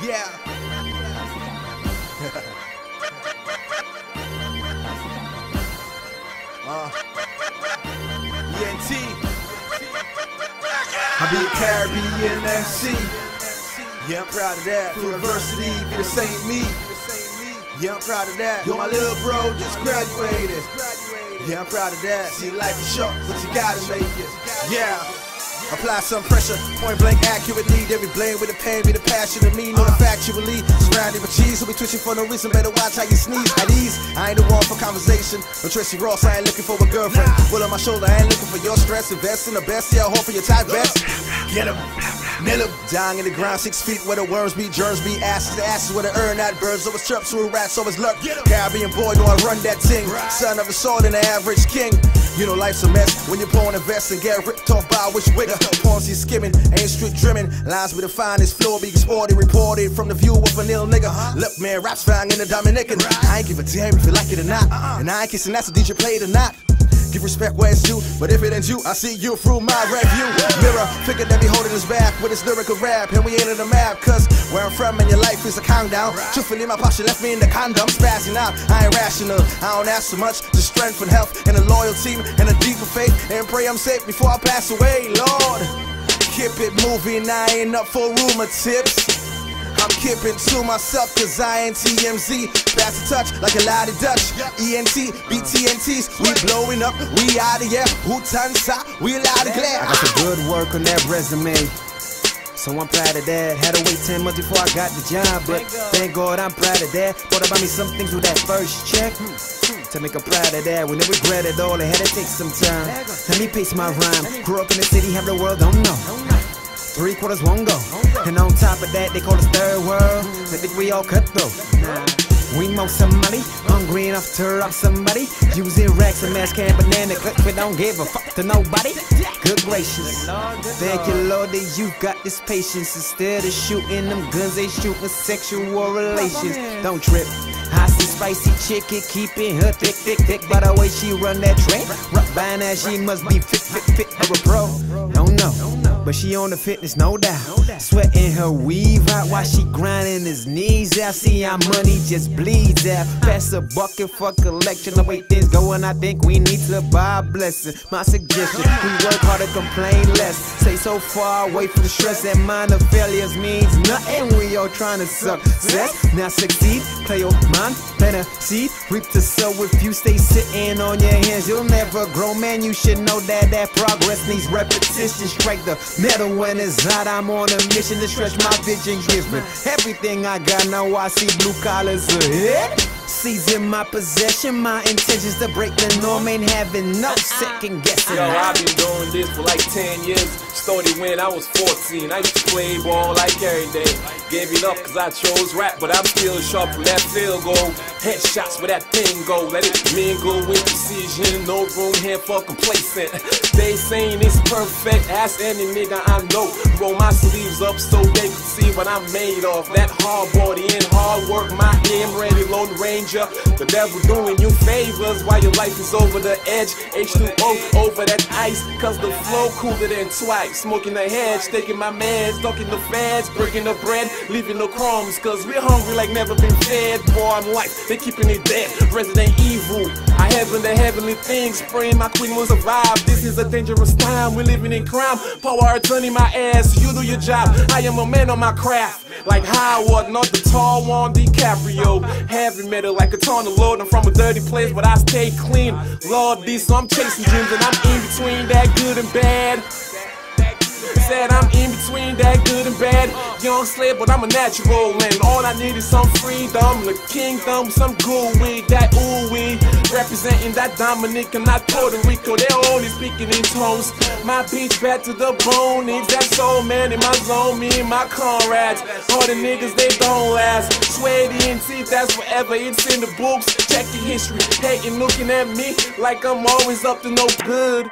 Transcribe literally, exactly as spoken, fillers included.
Yeah. uh. E N T. I be a Caribbean M C. Yeah, I'm proud of that. Through adversity, be the same me. Yeah, I'm proud of that. Yo, my little bro just graduated. Yeah, I'm proud of that. See, life is short, but you gotta make it. Yeah. Apply some pressure, point blank accurately. They be blamed with the pain, be the passion of me. Know the factually, surrounded with cheese, who be twitching for no reason. Better watch how you sneeze. At ease, I ain't the one for conversation. No Tracy Ross, I ain't looking for a girlfriend. Pull on my shoulder, I ain't looking for your stress. Invest in the best, yeah, hope for your tight vest. Get him, nail him. Dying in the ground, six feet where the worms be, germs be, asses to asses where the urn at. Birds always chirp, so rats always lurk. Caribbean boy, know I run that ting. Son of a sword and an average king. You know life's a mess when you're born invest and get ripped off by which wigger. Ponzi skimming, ain't street trimming. Lines with the finest flow be exported, reported from the view of an ill nigga. Uh-huh. Look, man, rap's flying in the Dominican. Right. I ain't give a damn if you like it or not. Uh-uh. And I ain't kissing that's a D J played or not. Give respect where it's due, but if it ain't you, I see you through my review. Mirror, figure that be holding us back with his lyrical rap, and we ain't in the map, cause where I'm from and your life is a countdown. Truthfully, my posture left me in the condom, spazzing out, I ain't rational, I don't ask so much, just strength and health, and a loyal team, and a deeper faith, and pray I'm safe before I pass away, Lord. Keep it moving, I ain't up for rumor tips. I'm keeping to myself cause I ain't T M Z. Fast to touch like a lot of Dutch. E N T, B T N Ts, we blowing up, we out of here. Who turns out, we out of glare. I got the good work on that resume, so I'm proud of that. Had to wait ten months before I got the job, but thank God I'm proud of that. Thought about me some things with that first check to make a pride of that. When they regret it all, they had to take some time. Let me pace my rhyme. Grew up in the city, half the world don't know. Three quarters won't go, and on top of that they call us third world. They think we all cutthroat. We know somebody, hungry enough to rob somebody. Using racks and mask and banana clips, we don't give a fuck to nobody. Good gracious, thank you Lord that you got this patience. Instead of shooting them guns, they shooting sexual relations. Don't trip. I see spicy chicken, keeping her thick, thick, thick. By the way she run that train, right by now she must be fit, fit, fit, or a pro. Don't know. But she on the fitness, no doubt. Sweating her weave out while she grinding his knees out. See how money just bleeds out. Pass a bucket for collection. The way things going, I think we need to buy a blessing. My suggestion, we work hard and complain less. Stay so far away from the stress that minor failures means nothing. We all trying to suck success. Now succeed, play your mind, better seed. Reap to sow if you stay sitting on your hands. You'll never grow, man. You should know that that progress needs repetition. Strike the metal when it's hot, I'm on a mission to stretch my vision, giving everything I got. Now I see blue collars ahead. Seizing my possession, my intentions to break the norm, ain't having no second guessing. Yo, I've been doing this for like ten years. Started when I was fourteen. I used to play ball like every day. Gave it up cause I chose rap, but I'm still sharp from that field goal. Headshots with that thing go. Let it mingle with precision. No room here for complacent. They saying it's perfect. Ask any nigga I know. Roll my sleeves up so they can see what I'm made of. That hard body and hard work. My aim ready, Lone Ranger. The devil doing you favors while your life is over the edge. H two O over that ice, cause the flow cooler than twice. Smoking the hedge, taking my meds, talking the feds, breaking the bread, leaving the crumbs, cause we're hungry like never been fed. Boy, I'm life, they keeping it dead. Resident Evil, I heaven the heavenly things. Praying my queen will survive. This is a dangerous time, we're living in crime. Power attorney my ass, you do your job. I am a man on my craft, like Howard, not the tall one, DiCaprio. Heavy metal like a tunnel load. I'm from a dirty place, but I stay clean. Lord, this, so I'm chasing dreams, and I'm in between that good and bad. Said I'm in between that good and bad. Young slave, but I'm a natural, and all I need is some freedom, the kingdom, some good weed, that ooh weed. Representing that Dominican, not Puerto Rico, they only speaking in tones. My beach back to the bone, needs that soul man in my zone, me and my comrades. All the niggas, they don't last. Swear T M Z, that's forever, it's in the books. Check the history, hating, looking at me like I'm always up to no good.